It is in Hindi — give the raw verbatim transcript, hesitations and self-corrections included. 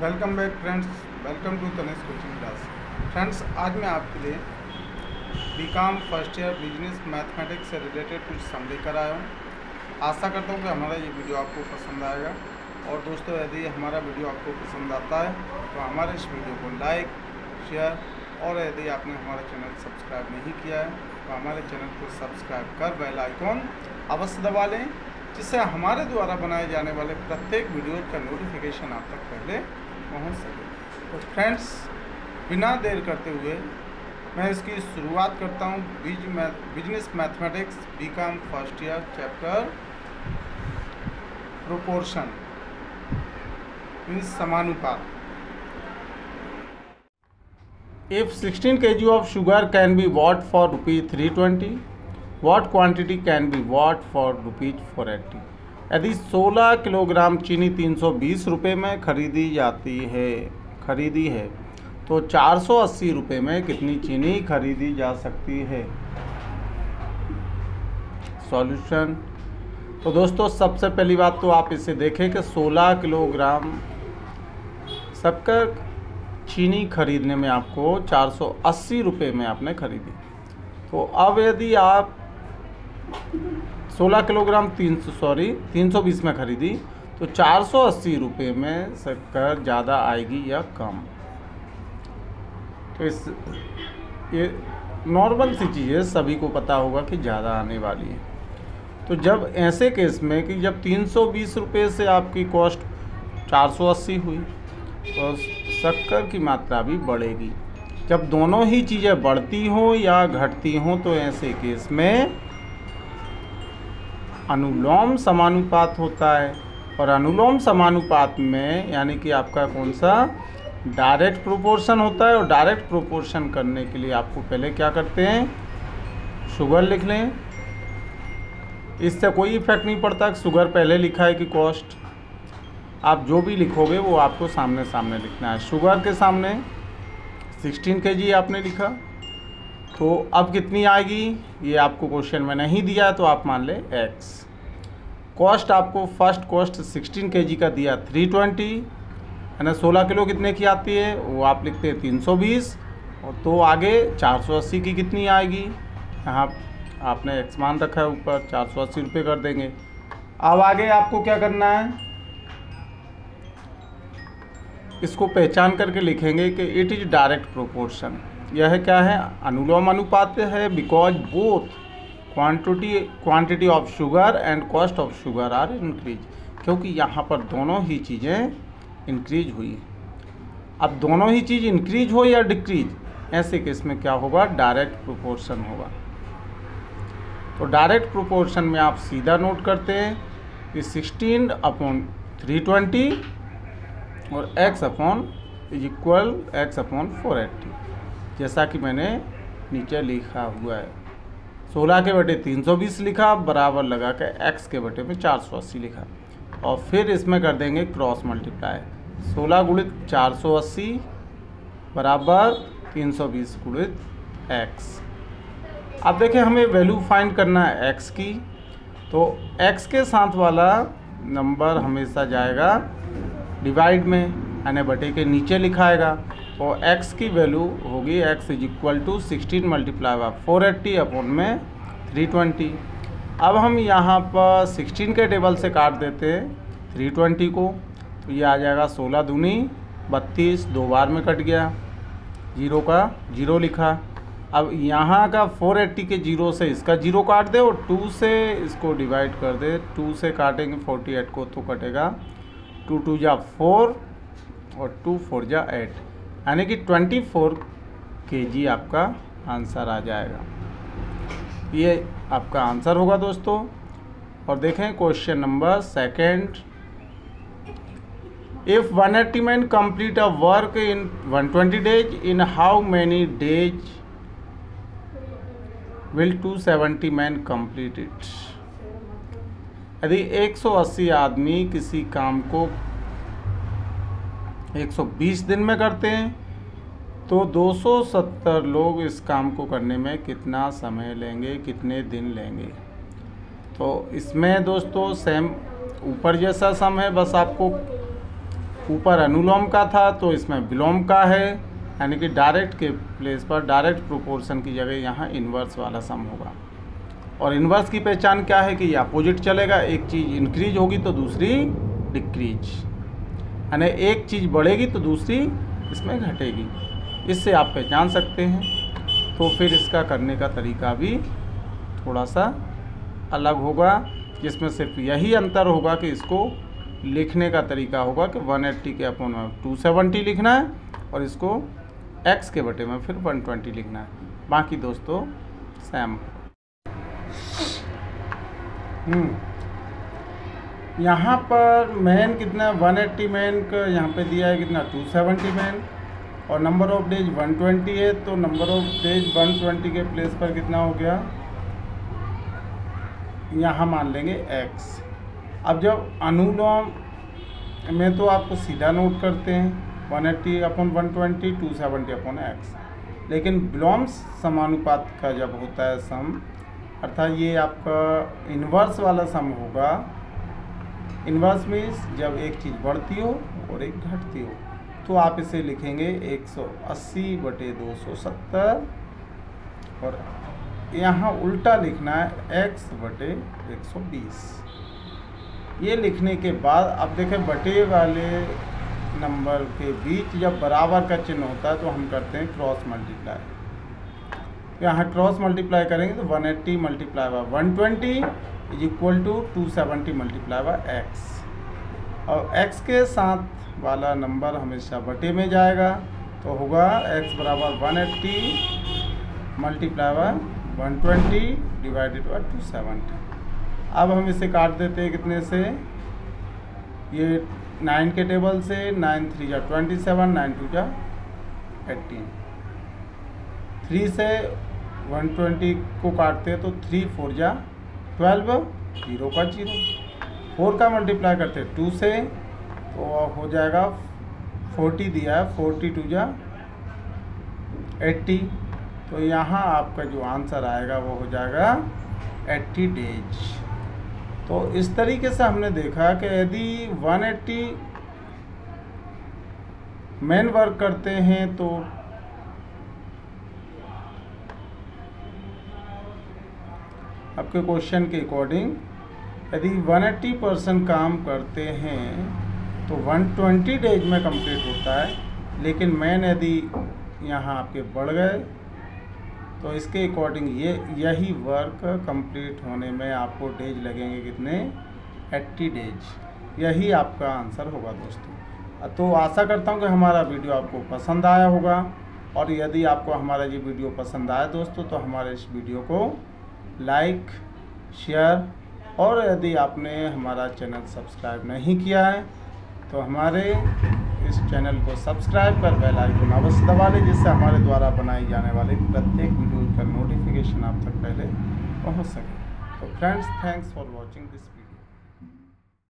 Welcome back friends, welcome to Tanishq coaching class. Friends, आज मैं आपके लिए BCom first year business mathematics से रिलेटेड कुछ सम लेकर आया हूँ। आशा करता हूँ कि हमारा ये वीडियो आपको पसंद आएगा। और दोस्तों, यदि हमारा वीडियो आपको पसंद आता है तो हमारे इस वीडियो को लाइक, शेयर और यदि आपने हमारा चैनल सब्सक्राइब नहीं किया है तो हमारे चैनल को सब्सक्राइब कर बेल आइकॉन अवश्य दबा लें, जिससे हमारे द्वारा बनाए जाने वाले प्रत्येक वीडियो का नोटिफिकेशन आप तक पहले पहुंच सके। तो फ्रेंड्स, बिना देर करते हुए मैं इसकी शुरुआत करता हूं। Biz math business mathematics BCom first year chapter proportion means समानुपात। If sixteen K G of sugar can be bought for rupee three twenty, what quantity can be what for rupees four eighty. यदि सोलह किलोग्राम चीनी तीन सौ बीस रुपये में खरीदी जाती है खरीदी है तो चार सौ अस्सी रुपये में कितनी चीनी खरीदी जा सकती है। सॉल्यूशन। तो दोस्तों, सबसे पहली बात तो आप इसे देखें कि सोलह किलोग्राम सबका चीनी खरीदने में आपको चार सौ अस्सी रुपये में आपने खरीदी। तो अब यदि आप सोलह किलोग्राम तीन सौ सॉरी तीन सौ बीस में खरीदी तो चार सौ अस्सी रुपये में शक्कर ज़्यादा आएगी या कम। तो इस ये नॉर्मल सी चीज़ है, सभी को पता होगा कि ज़्यादा आने वाली है। तो जब ऐसे केस में कि जब तीन सौ बीस रुपये से आपकी कॉस्ट चार सौ अस्सी हुई तो शक्कर की मात्रा भी बढ़ेगी। जब दोनों ही चीज़ें बढ़ती हों या घटती हों तो ऐसे केस में अनुलोम समानुपात होता है। और अनुलोम समानुपात में यानी कि आपका कौन सा डायरेक्ट प्रोपोर्शन होता है। और डायरेक्ट प्रोपोर्शन करने के लिए आपको पहले क्या करते हैं, शुगर लिख लें। इससे कोई इफेक्ट नहीं पड़ता कि शुगर पहले लिखा है कि कॉस्ट। आप जो भी लिखोगे वो आपको सामने सामने लिखना है। शुगर के सामने सिक्सटीन के जी आपने लिखा, तो अब कितनी आएगी ये आपको क्वेश्चन में नहीं दिया, तो आप मान ले एक्स। कॉस्ट आपको फर्स्ट कॉस्ट सिक्सटीन केजी का दिया थ्री ट्वेंटी, है ना। सोलह किलो कितने की आती है वो आप लिखते हैं तीन सौ बीस, और तो आगे चार सौ अस्सी की कितनी आएगी, यहाँ आपने एक्स मान रखा है, ऊपर चार सौ अस्सी रुपये कर देंगे। अब आगे आपको क्या करना है, इसको पहचान करके लिखेंगे कि इट इज़ डायरेक्ट प्रोपोर्शन। यह क्या है, अनुलोम अनुपात है। Because both quantity quantity of sugar and cost of sugar are increase, क्योंकि यहाँ पर दोनों ही चीज़ें इंक्रीज हुई। अब दोनों ही चीज़ इंक्रीज हो या डिक्रीज, ऐसे केस में क्या होगा, डायरेक्ट प्रोपोर्शन होगा। तो डायरेक्ट प्रोपोर्शन में आप सीधा नोट करते हैं कि सिक्सटीन अपॉन थ्री ट्वेंटी और x upon is equal x upon four eighty, जैसा कि मैंने नीचे लिखा हुआ है। सोलह के बटे तीन सौ बीस लिखा, बराबर लगा के x के बटे में चार सौ अस्सी लिखा, और फिर इसमें कर देंगे क्रॉस मल्टीप्लाई। सोलह गुणित चार सौ अस्सी बराबर तीन सौ बीस गुणित x। अब देखें, हमें वैल्यू फाइंड करना है x की, तो x के साथ वाला नंबर हमेशा जाएगा डिवाइड में, यानी बटे के नीचे लिखाएगा। और x की वैल्यू होगी x is equal to sixteen multiply by four eighty upon में थ्री ट्वेंटी। अब हम यहाँ पर सिक्सटीन के टेबल से काट देते हैं थ्री ट्वेंटी को, तो ये आ जाएगा सोलह दूनी बत्तीस, दो बार में कट गया, जीरो का जीरो लिखा। अब यहाँ का फोर एट्टी के जीरो से इसका जीरो काट दे और टू से इसको डिवाइड कर दे। टू से काटेंगे फोर्टी एट को तो कटेगा टू टू जा फोर और टू फोर जा एट, यानी कि चौबीस केजी आपका आंसर आ जाएगा। ये आपका आंसर होगा दोस्तों। और देखें question number second, if one eighty man complete a work in one twenty days, in how many days will two seventy man complete it. यदि एक सौ अस्सी आदमी किसी काम को एक सौ बीस दिन में करते हैं तो दो सौ सत्तर लोग इस काम को करने में कितना समय लेंगे, कितने दिन लेंगे। तो इसमें दोस्तों सेम ऊपर जैसा सम है, बस आपको ऊपर अनुलोम का था तो इसमें विलोम का है, यानी कि डायरेक्ट के प्लेस पर डायरेक्ट प्रोपोर्शन की जगह यहाँ इन्वर्स वाला सम होगा। और इन्वर्स की पहचान क्या है कि ये अपोजिट चलेगा, एक चीज़ इंक्रीज होगी तो दूसरी डिक्रीज, यानी एक चीज़ बढ़ेगी तो दूसरी इसमें घटेगी, इससे आप पहचान सकते हैं। तो फिर इसका करने का तरीका भी थोड़ा सा अलग होगा, जिसमें सिर्फ यही अंतर होगा कि इसको लिखने का तरीका होगा कि एक सौ अस्सी के अपॉन में दो सौ सत्तर लिखना है और इसको x के बटे में फिर एक सौ बीस लिखना है, बाकी दोस्तों सेम। हम्म यहाँ पर मेन कितना एक सौ अस्सी मेन का यहाँ पे दिया है कितना दो सौ सत्तर मेन, और नंबर ऑफ डेज एक सौ बीस है तो नंबर ऑफ डेज एक सौ बीस के प्लेस पर कितना हो गया यहाँ मान लेंगे x। अब जब अनुलोम में तो आपको सीधा नोट करते हैं एक सौ अस्सी अपॉन एक सौ बीस, दो सौ सत्तर अपॉन x, लेकिन विलोम समानुपात का जब होता है सम, अर्थात ये आपका इन्वर्स वाला सम होगा। इन्वर्स मीन्स जब एक चीज़ बढ़ती हो और एक घटती हो, तो आप इसे लिखेंगे एक सौ अस्सी बटे दो सौ सत्तर, और यहाँ उल्टा लिखना है x बटे एक सौ बीस। ये लिखने के बाद अब देखें बटे वाले नंबर के बीच जब बराबर का चिन्ह होता है तो हम करते हैं क्रॉस मल्टीप्लाई। यहाँ क्रॉस मल्टीप्लाई करेंगे तो एक सौ अस्सी मल्टीप्लाई बाय एक सौ बीस इज इक्वल टू दो सौ सत्तर मल्टीप्लाई बाय एक्स, और एक्स के साथ वाला नंबर हमेशा बटे में जाएगा तो होगा एक्स बराबर एक सौ अस्सी मल्टीप्लाई बाय एक सौ बीस डिवाइडेड बाय दो सौ सत्तर। अब हम इसे काट देते हैं कितने से, ये नाइन के टेबल से, नाइन थ्री जा ट्वेंटी सेवन, नाइन टू जा एट्टीन, थ्री से एक सौ बीस को काटते हैं तो थ्री फोर जा ट्वेल्व, जीरो का जीरो, फोर का मल्टीप्लाई करते हैं टू से तो हो जाएगा चालीस दिया है, फोर्टी टू जा एट्टी, तो यहाँ आपका जो आंसर आएगा वो हो जाएगा एट्टी डेज। तो इस तरीके से हमने देखा कि यदि एक सौ अस्सी मेन वर्क करते हैं तो आपके क्वेश्चन के अकॉर्डिंग यदि एक सौ अस्सी परसेंट काम करते हैं तो एक सौ बीस डेज में कंप्लीट होता है, लेकिन मेन यदि यहाँ आपके बढ़ गए तो इसके अकॉर्डिंग ये यही वर्क कंप्लीट होने में आपको डेज लगेंगे कितने अस्सी डेज। यही आपका आंसर होगा दोस्तों। तो आशा करता हूँ कि हमारा वीडियो आपको पसंद आया होगा, और यदि आपको हमारा ये वीडियो पसंद आया दोस्तों तो हमारे इस वीडियो को लाइक शेयर, और यदि आपने हमारा चैनल सब्सक्राइब नहीं किया है तो हमारे इस चैनल को सब्सक्राइब कर बेल आइकन अवश्य दबा लें, जिससे हमारे द्वारा बनाई जाने वाली प्रत्येक वीडियो का नोटिफिकेशन आप तक पहले पहुंच सके। तो friends, thanks for watching this video.